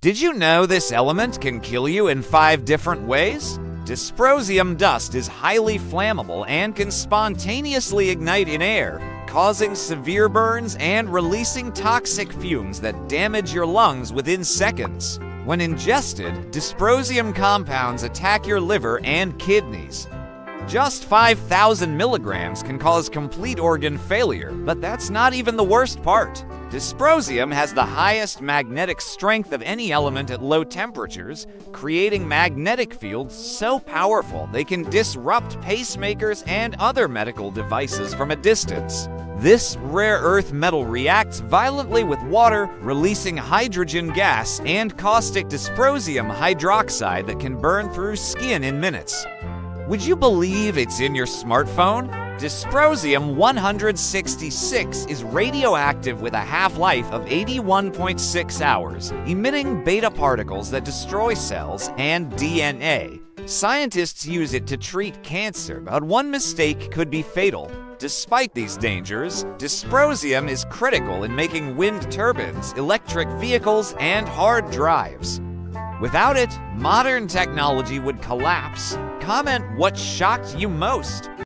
Did you know this element can kill you in 5 different ways? Dysprosium dust is highly flammable and can spontaneously ignite in air, causing severe burns and releasing toxic fumes that damage your lungs within seconds. When ingested, dysprosium compounds attack your liver and kidneys. Just 5,000 milligrams can cause complete organ failure, but that's not even the worst part. Dysprosium has the highest magnetic strength of any element at low temperatures, creating magnetic fields so powerful they can disrupt pacemakers and other medical devices from a distance. This rare earth metal reacts violently with water, releasing hydrogen gas and caustic dysprosium hydroxide that can burn through skin in minutes. Would you believe it's in your smartphone? Dysprosium 166 is radioactive with a half-life of 81.6 hours, emitting beta particles that destroy cells and DNA. Scientists use it to treat cancer, but one mistake could be fatal. Despite these dangers, dysprosium is critical in making wind turbines, electric vehicles, and hard drives. Without it, modern technology would collapse. Comment what shocked you most.